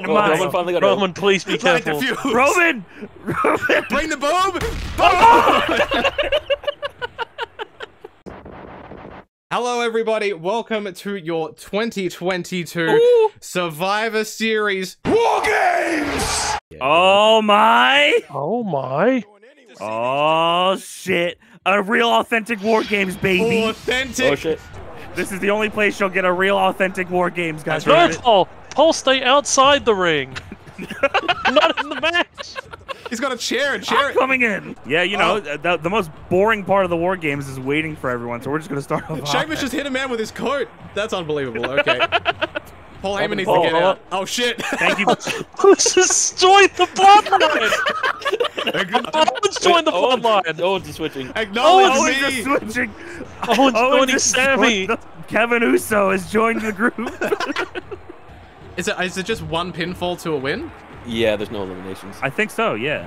Roman finally got Roman, please be careful. Roman! Roman! Bring the bomb! Hello everybody, welcome to your 2022 Survivor Series War Games! Oh my! Oh my! Oh shit! A real authentic War Games, baby! Authentic! Oh shit. This is the only place you'll get a real authentic War Games, guys. First of all, Paul, stay outside the ring. Not in the match. He's got a chair. I'm coming in. Yeah, you know, the most boring part of the War Games is waiting for everyone, so we're just going to start off. Sheamus just hit a man with his coat. That's unbelievable. Okay. Paul Heyman needs to get out. Oh, shit. Thank you. Who's just joined the bloodline? Owens joined the bloodline. Owens is switching. Owens is switching. Owens joining Sammy. Kevin Uso has joined the group. Is it just one pinfall to a win? Yeah, there's no eliminations. I think so, yeah.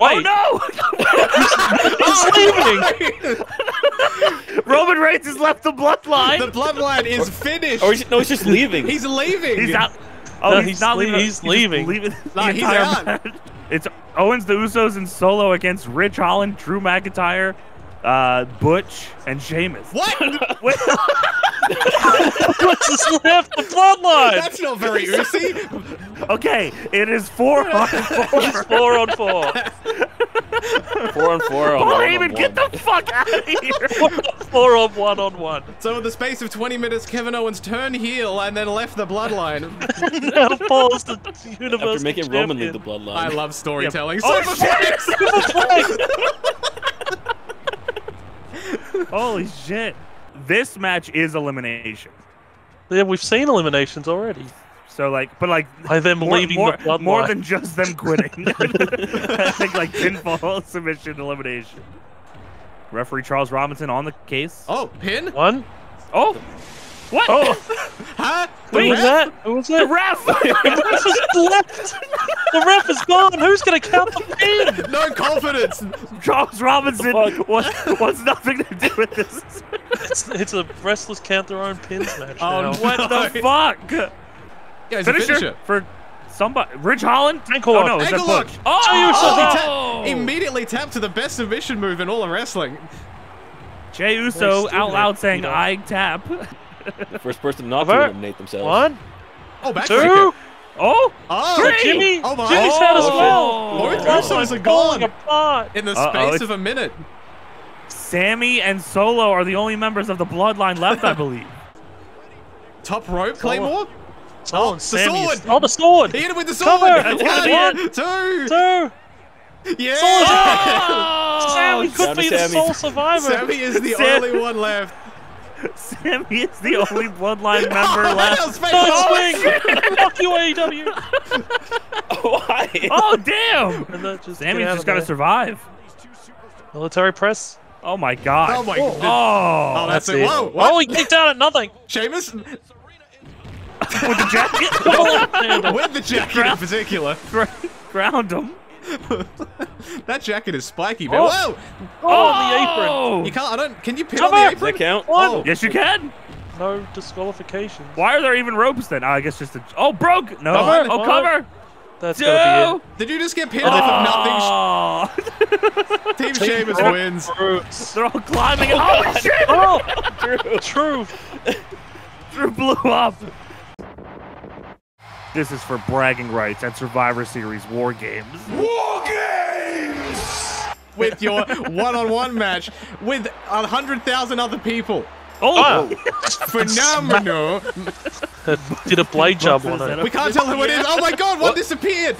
Wait. Oh, no! He's leaving! Roman Reigns has left the bloodline! The bloodline is finished! No, he's just leaving. He's leaving! He's out. Oh, no, he's not leaving. He's leaving. He's out. It's Owens, the Usos, and Solo against Ridge Holland, Drew McIntyre, Butch, and Sheamus. What? Wait. What's just left the bloodline? That's not very Uzi. Okay, it is 4 on 4. It's 4 on 4. 4 on 4. Paul Heyman, get the fuck out of here. 4 on 4 on 1 on 1. So in the space of 20 minutes, Kevin Owens turned heel and then left the bloodline. Now Paul's the universe. After making champion. Roman leave the bloodline. I love storytelling. Yep. Oh, shit! Holy shit. This match is elimination. Yeah, we've seen eliminations already. So like, but like, by them more than just them quitting. I think like pinfall, submission, elimination. Referee Charles Robinson on the case. Oh, pin? One. Oh. What? Oh. Huh? Wait, who was that? The ref! The ref is left! The ref is gone! Who's gonna count the pin? No confidence! Charles Robinson wants nothing to do with this. It's a wrestlers count their own pins match now. What the fuck? Yeah, finisher for somebody. Ridge Holland? Ankle lock. Oh, no, ankle lock! Oh! He immediately tapped to the best submission move in all of wrestling. Jey Uso out loud saying, I tap. The first person not to eliminate themselves. One. Oh, back two. Oh. Oh. Three. Jimmy. Oh, my. Jimmy's out as well. Both are falling apart. In the space of a minute. Sammy and Solo are the only members of the bloodline left, I believe. Top rope, Claymore? Oh, the sword. Oh, the sword. He hit it with the sword. One. Two. Yeah! Oh! Sammy could be the sole survivor. Sammy is the only one left. Sammy is the only bloodline member left. Third swing! Fuck you, AEW! Why? Oh, damn! Sammy's just gotta survive. Military press. Oh my god. Oh my goodness. Oh, that's it. Whoa, oh, he kicked out at nothing. Sheamus? With the jacket? With the jacket in particular. Ground him. That jacket is spiky, man. Whoa! Oh, the apron! You can't. Can you pin on the apron? Does that count? Oh. Yes, you can. No disqualification. Why are there even ropes then? I guess just a. Oh, broke. No. Cover. Oh, cover. That's gotta be it. Did you just get pinned for nothing? Team Sheamus wins. They're all climbing. Oh shit! Oh, Drew. Drew blew up. This is for bragging rights at Survivor Series War Games. War Games! With your one-on-one match with 100,000 other people. Oh! Phenomenal! Did a blade job on it. We can't tell who it is. Oh my god, one disappeared!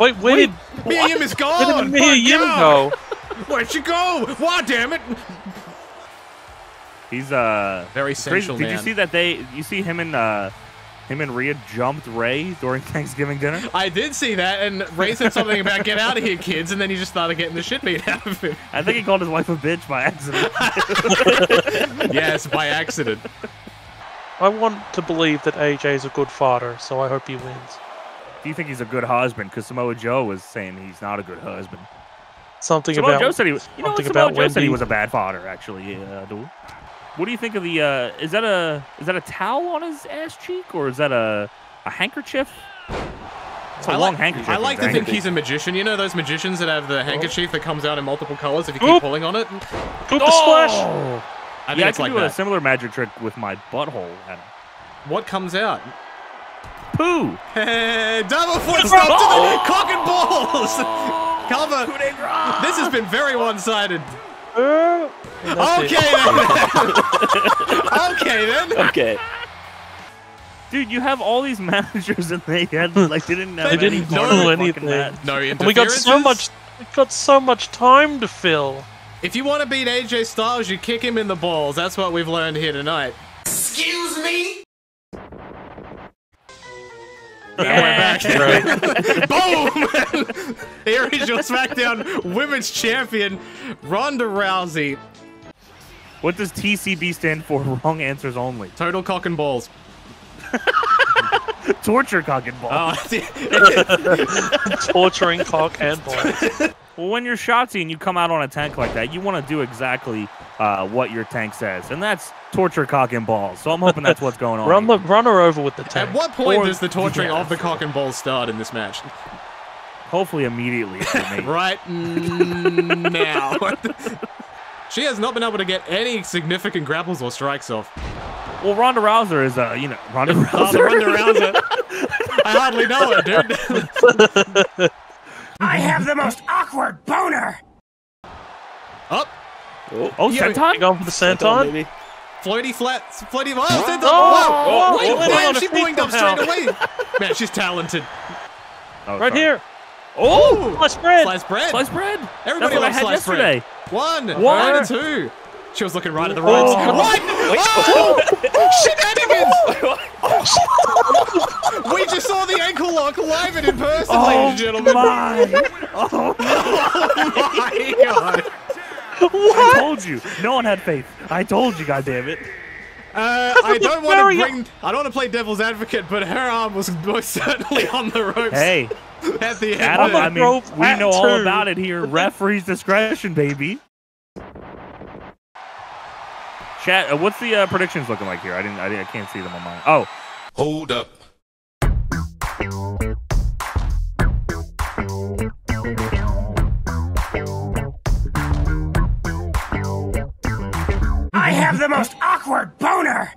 Wait, where did Mia Yim is gone? Where did Mia Yim go? Where'd she go? Why, damn it? He's very sensual, man. Did you see that you see him in him and Rhea jumped Ray during Thanksgiving dinner? I did see that, and Ray said something about get out of here, kids, and then he just started getting the shit beat out of him. I think he called his wife a bitch by accident. Yes, by accident. I want to believe that AJ's a good fighter, so I hope he wins. Do you think he's a good husband? Because Samoa Joe was saying he's not a good husband. Something Samoa about Joe said he was. You know, Samoa Joe said he was a bad fighter, actually. Yeah, what do you think of the? Is that a towel on his ass cheek, or is that a handkerchief? It's a long handkerchief. I like to think he's a magician. You know those magicians that have the handkerchief that comes out in multiple colors if you keep pulling on it? Splash! Yeah, I can do a similar magic trick with my butthole. What comes out? Poo! Hey, double foot stop to the cock and balls! Cover! This has been very one-sided. Okay then! Okay. Dude, you have all these managers, and they had, like, they didn't know anything. No interferences. And we got so much. We got so much time to fill. If you want to beat AJ Styles, you kick him in the balls. That's what we've learned here tonight. Excuse me. Yeah, we're back. Boom! Here is your SmackDown Women's Champion, Ronda Rousey. What does TCB stand for? Wrong answers only. Total cock and balls. Torture cock and balls. Torturing cock and balls. Well, when you're Shotzi and you come out on a tank like that, you want to do exactly what your tank says, and that's torture cock and balls. So I'm hoping that's what's going on. Run her over with the tank. At what point does the torturing of the cock and balls start in this match? Hopefully immediately. Right now. She has not been able to get any significant grapples or strikes off. Well, Ronda Rousey is, you know, Ronda Rousey. Ronda Rousey. I hardly know it, dude. I have the most awkward boner. Up. Oh, senton? Go for the senton. Floaty flat. Floaty. Oh, senton. Oh, wait, man, she boinged up straight away. Man, she's talented. Oh, right here. Oh, slice bread. Slice bread. Slice bread. Everybody likes slice bread. One and two. She was looking right at the right. Shenanigans! We just saw the ankle lock live and in person, ladies and gentlemen. Oh my god! What? I told you, no one had faith. I told you, goddammit. I don't want to bring. I don't want to play devil's advocate, but her arm was most certainly on the ropes. Hey, at the end. Adam, I mean, we know all about it here. Referee's discretion, baby. Chat, what's the predictions looking like here? I can't see them on mine. Oh, hold up. I have the most awkward boner.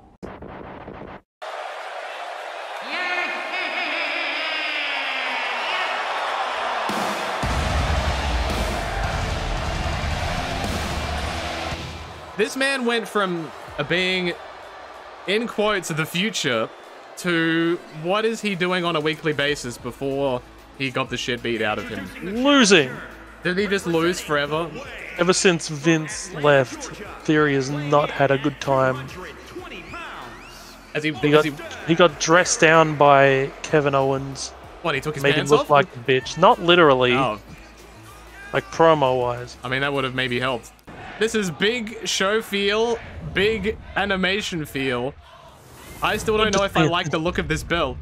This man went from being, in quotes, the future to what is he doing on a weekly basis before he got the shit beat out of him? Losing. Did he just lose forever? Ever since Vince left, Theory has not had a good time. He got dressed down by Kevin Owens. What, he took his pants off? Made him look like a bitch. Not literally. Oh. Like promo-wise. I mean, that would have maybe helped. This is big show feel, big animation feel. I still don't know if I like the look of this belt.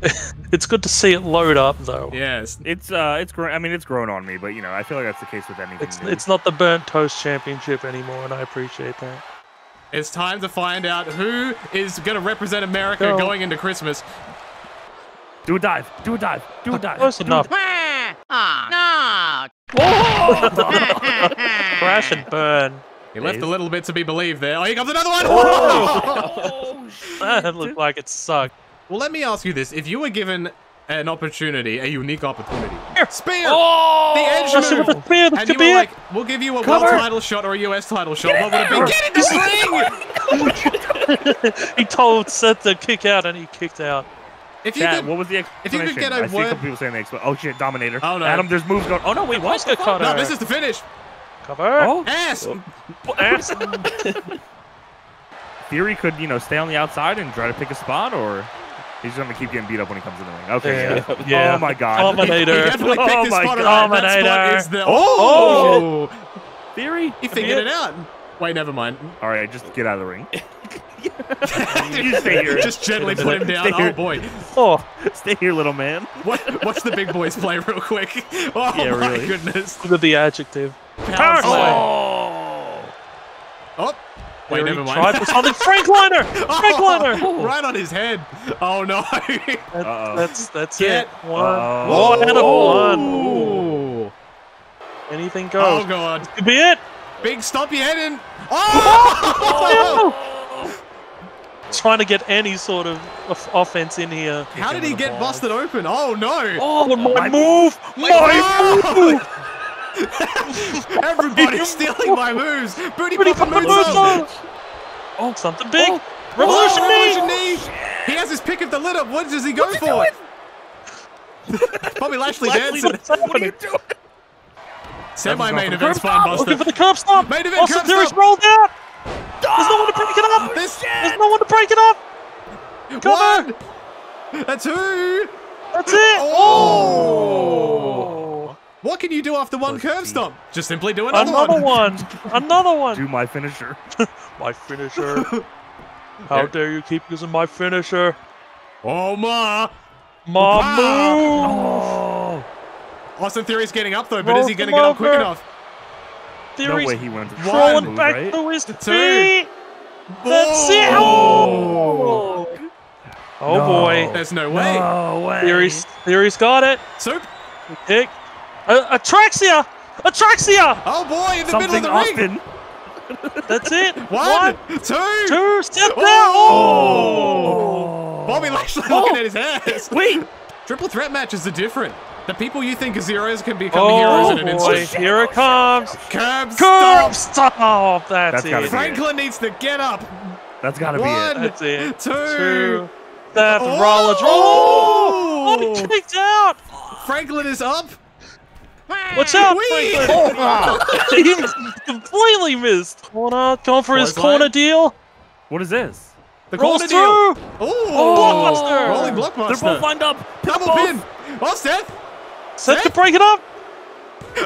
It's good to see it load up, though. Yes, it's grown on me, but you know, I feel like that's the case with anything. It's not the burnt toast championship anymore, and I appreciate that. It's time to find out who is going to represent America going into Christmas. Do a dive! Do a dive! Do a dive! Close enough. Crash and burn. He left a little bit to be believed there. Oh, here comes another one! Oh, that looked like it sucked. Well, let me ask you this. If you were given an opportunity, a unique opportunity. Spear! Oh, the edge move! And you were like, we'll give you a world title shot or a US title shot. What would it be? Get in the ring! He told Seth to kick out, and he kicked out. If you could, what was the explanation? If you could get a word... people saying the oh shit, Dominator. Oh no. Adam, there's moves going... Oh no, wait, what's the cutter? No, this is the finish. Cover. Oh. Ass. Ass. Theory could, you know, stay on the outside and try to pick a spot, or he's going to keep getting beat up when he comes in the ring. Okay. Yeah. Oh my god. Dominator. He definitely picked his spot around. That spot is the... Oh! Theory. He figured it out. Wait, never mind. All right, just get out of the ring. You stay here. Just gently put him down. Oh boy. Oh, stay here, little man. What's the big boys play real quick? Oh yeah, my goodness. Look at the adjective. Power play. Oh. Wait, never mind. Frankliner! Frankliner! Oh, right on his head. Oh no. That's it. One. Anything goes. Oh god. This could be it. Big stop your head in. Oh! Trying to get any sort of offense in here. How did he get busted open? Oh no. Oh, my move. My move. Everybody's stealing my moves. Booty pop moves. Oh, something big. Oh. Revolution, knee. He has his pick of the litter. What does he go for? Bobby Lashley dancing. What are you doing? Semi-main event's fine, Buster. Looking for the curb stop. Main event curb stop. Austin Theory's rolled out. There's no one to break it up. There's no one to break it up. Come on. That's who. That's it. Oh. What can you do after one curb stomp? Just simply do another one. Do my finisher. My finisher. How dare you keep using my finisher? Oh, ma. Ma move. Oh. Austin Theory's getting up, though, but is he going to get up quick enough? Theory's rolling back to his feet. That's it. Oh, boy. There's no way. No way. Theory's got it. Soup. Kick. Atraxia! Atraxia! Oh boy, in the middle of the ring! That's it! One, two, step down! Oh. Bobby Lashley looking at his ass! Wait! Triple threat matches are different. The people you think are zeros can become heroes in an instant. Here it comes! Curb stop! That's it! Franklin needs to get up! That's gotta be it. That's it. Two! Seth Rollins! Oh! He kicked out! Franklin is up! Watch out, Franklin! Oh, he completely missed. Corner, going for his corner deal. What is this? The corner deal. Ooh. Oh, blockbuster! Rolling blockbuster. They're both lined up. Double pin. Oh, Seth. Seth to break it up.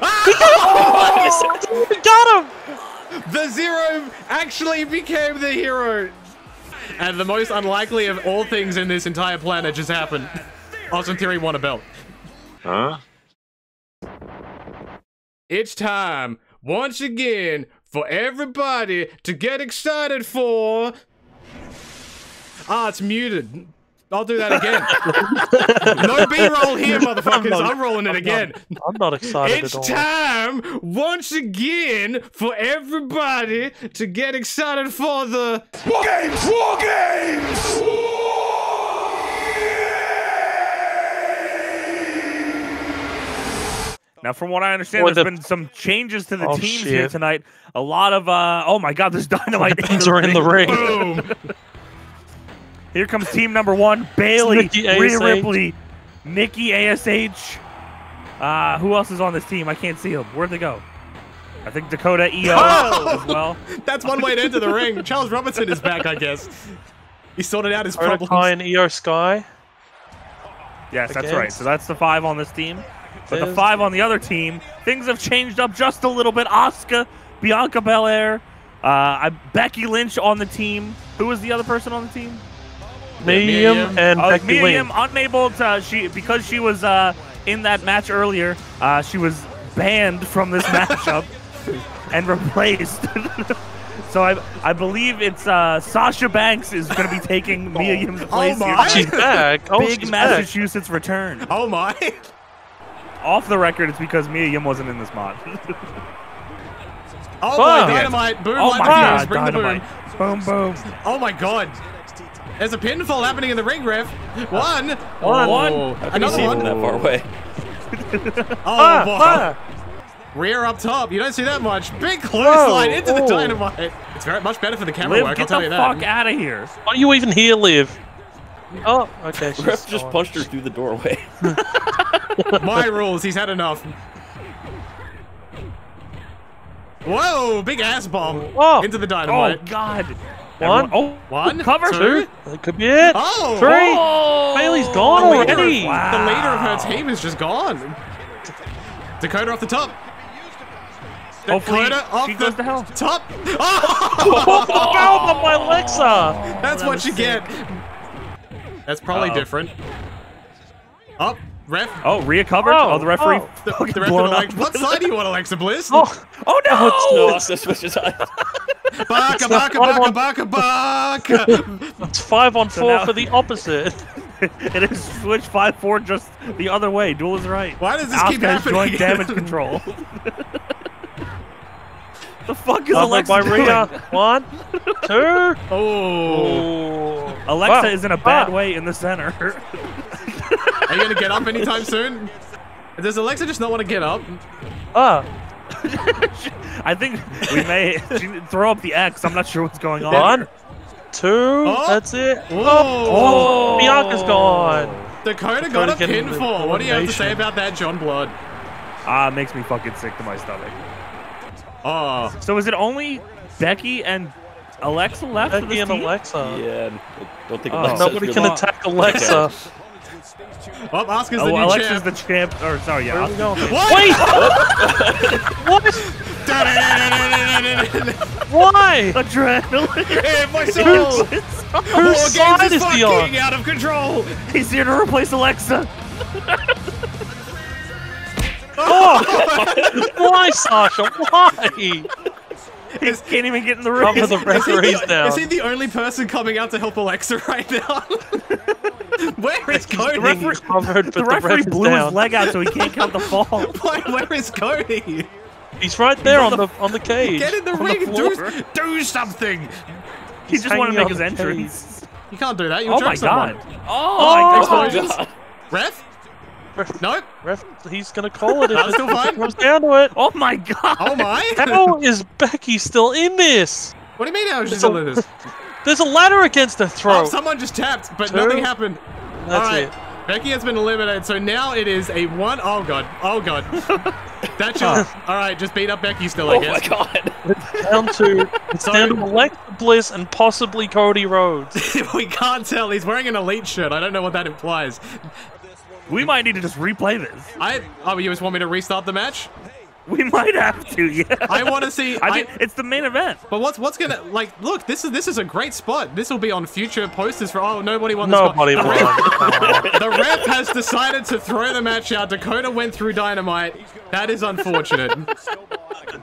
Ah! Oh, got him. The zero actually became the hero, and the most unlikely of all things in this entire planet just happened. Austin Theory won a belt. Huh? It's time, once again, for everybody to get excited for... Ah, it's muted. I'll do that again. No B-roll here, motherfuckers. I'm rolling it again. I'm not excited at all. It's time, once again, for everybody to get excited for the... War Games! War Games! Now, from what I understand, there's been some changes to the teams here tonight. A lot of, oh my god, there's Dynamite. Teams are in the ring. Boom. Here comes team number one, Bayley, Rhea Ripley, Nikki A.S.H. Who else is on this team? I can't see them. Where'd they go? I think Dakota Kai as well. That's one way to enter the ring. Charles Robinson is back, I guess. He sorted out his problems. Dakota Kai and Iyo Sky. Yes, that's right. So that's the five on this team. But the five on the other team, things have changed up just a little bit. Asuka, Bianca Belair, Becky Lynch on the team. Who was the other person on the team? Mia Yim and Becky Lynch. Mia Yim, unable to, because she was in that match earlier, she was banned from this matchup and replaced. So I believe it's Sasha Banks is going to be taking Mia Yim's place. Oh my! She's back. Big Massachusetts return. Oh my! Off the record, it's because Mia Yim wasn't in this mod. Oh my Dynamite! Boom! Oh my god! Bring Dynamite! The boom! Boom! Boom! Oh my god! There's a pinfall happening in the ring, ref. One. Another one. That far away. Oh boy! Rear up top. You don't see that much. Big clothesline into the Dynamite. It's very much better for the camera work. I'll tell you that. Get the fuck out of here! Why are you even here, Liv? Oh, okay. Ref just punched her through the doorway. My rules. He's had enough. Whoa! Big ass bomb into the Dynamite. Oh god! One. Cover. Two. That could be it. Oh. Three. Oh. Bailey's gone already. The leader of her team is just gone. Dakota off the top. Dakota off the top. Oh! Fouled by Alexa. That's what you get. That's probably different. Up. Ref? Oh, Rhea covered? Oh, the referee. Oh. The ref what side do you want, Alexa Bliss? Oh no! Oh, it's no, switches side. Baka, baka, baka, baka, baka! It's 5-on-4 for the opposite. It is switch 5-4 just the other way. Duel is right. Why does this keep happening? Joint damage control. The fuck is Alexa by Rhea doing? 1, 2. Oh. Alexa is in a bad way in the center. Are you gonna get up anytime soon? Does Alexa just not want to get up? I think we may throw up the X. I'm not sure what's going on. 1, 2. Oh. That's it. Oh. Bianca's gone. Dakota got a pinfall. What do you have to say about that, John Blood? Ah, it makes me fucking sick to my stomach. Oh. So is it only Becky and Alexa left? Becky and Alexa. Yeah, I don't think Alexa. Nobody can attack Alexa. Oh, Asuka's the new Alexa's champ. Alexa's the champ. Or sorry, yeah. What? Wait! What? Why? Adrenaline. Hey, my soul. Whose side is fucking out of control. He's here to replace Alexa. Oh! Why, Sasha? Why? He can't even get in the room. The referees now. Is he the only person coming out to help Alexa right now? Where is Cody? The referee blew his leg out, so he can't count the fall. Where is Cody? He's right there on the cage. Get in the ring. Do something. He just wanted to make his entrance. You can't do that. You'll drop someone. Oh my god! Ref? No, ref, he's gonna call it. If it comes down to it. Oh my god! Oh my! How is Becky still in this? What do you mean? How is she still in this? There's a ladder against the throat. Oh, someone just tapped, but nothing happened. That's it. Becky has been eliminated, so now it is a one. Oh god! Oh god! That's all right. Just beat up Becky still, I guess. Oh my god! It's down to Alexa Bliss and possibly Cody Rhodes. We can't tell. He's wearing an Elite shirt. I don't know what that implies. We might need to just replay this. Oh, you just want me to restart the match? We might have to, yeah. I want to see. I mean, it's the main event. But what's gonna Look, this is a great spot. This will be on future posters for. Oh, nobody won this. Nobody won. The ref has decided to throw the match out. Dakota went through Dynamite. That is unfortunate.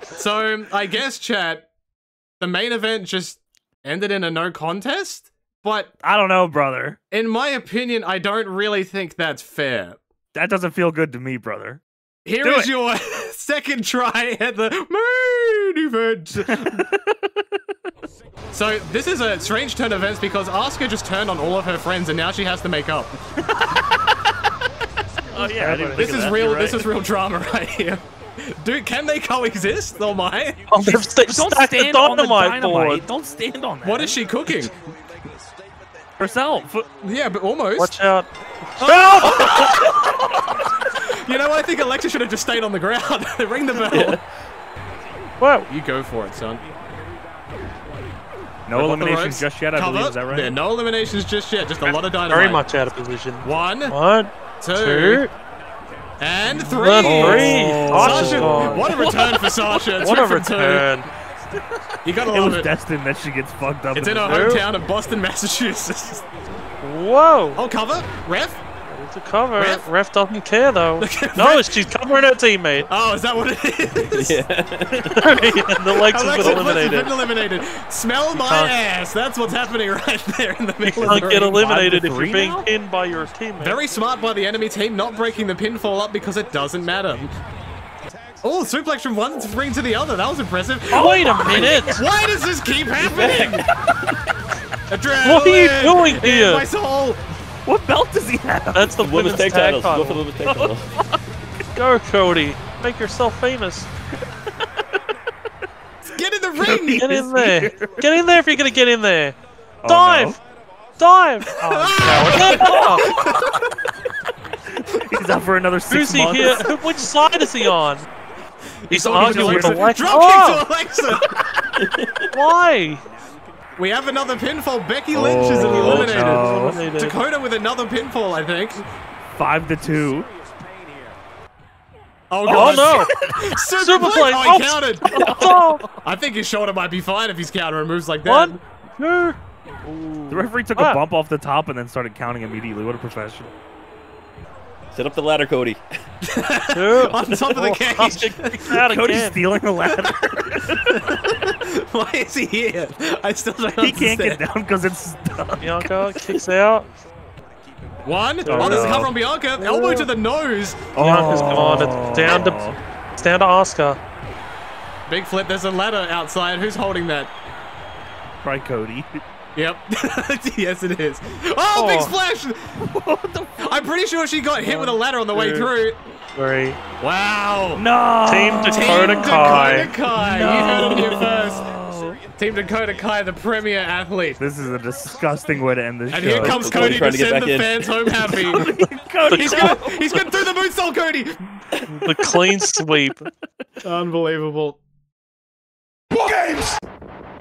So I guess, chat, the main event just ended in a no contest. But I don't know, brother. In my opinion, I don't really think that's fair. That doesn't feel good to me, brother. Here is your second try at the main event. So this is a strange turn of events because Asuka just turned on all of her friends and now she has to make up. Oh yeah, this is real drama right here. Dude, can they coexist? Oh my! Oh, don't stand on the dynamite board. Don't stand on that. What is she cooking? Herself. Yeah, but almost. Watch out. Oh! You know, I think Alexa should have just stayed on the ground. Ring the bell. Yeah. Well, you go for it, son. No eliminations just yet, I believe. Is that right? Yeah, no eliminations just yet. Just a lot of dynamite. Very much out of position. 1, 2. And 3. Sasha, what a return for Sasha. It's what a return. You gotta love it. It was destined that she gets fucked up. It's in her hometown of Boston, Massachusetts. Whoa. Oh, cover? Ref? It's a cover. Ref doesn't care, though. No, she's covering her teammate. Oh, is that what it is? Yeah. The legs have been eliminated. Smell my ass. That's what's happening right there in the middle of the ring. You can't get eliminated if you're being pinned by your teammate. Very smart by the enemy team, not breaking the pinfall up because it doesn't matter. Oh, suplex from one ring to the other. That was impressive. Oh, wait a minute. Why does this keep happening? Adrenaline. What are you doing here? My soul. What belt does he have? That's the women's tag title. Go, Cody. Make yourself famous. Get in the ring. Get in there. Get in there if you're going to get in there. Oh, dive. No. Dive. Oh, no. He's out for another 6 months. Who's he here? Which side is he on? He's arguing with Alexa. Dropkick to Alexa! Why? We have another pinfall. Becky Lynch is eliminated. No. Dakota with another pinfall, I think. 5-2. Oh, God. Oh no! Superplex! Oh, he counted! I think his shoulder might be fine if he's countering moves like that. 1, 2. Ooh. The referee took a bump off the top and then started counting immediately. What a professional. Set up the ladder, Cody. On top of the cage. Cody's stealing the ladder. Why is he here? I still don't understand. He can't get down because it's stuck. Bianca kicks out. One. Oh, there's a cover on Bianca. Elbow to the nose. Bianca's gone. It's down to, Asuka. Big flip. There's a ladder outside. Who's holding that? Probably Cody. Yep. Yes, it is. Oh, big splash! What the fuck? I'm pretty sure she got hit with a ladder on the way through. Three. Wow. No. Team Dakota Kai. No. You heard it here first. Team Dakota Kai, the premier athlete. This is a disgusting way to end this show. And here comes Cody to send the fans home happy. Cody, he's going through the moonsault, Cody. The clean sweep. Unbelievable. War Games.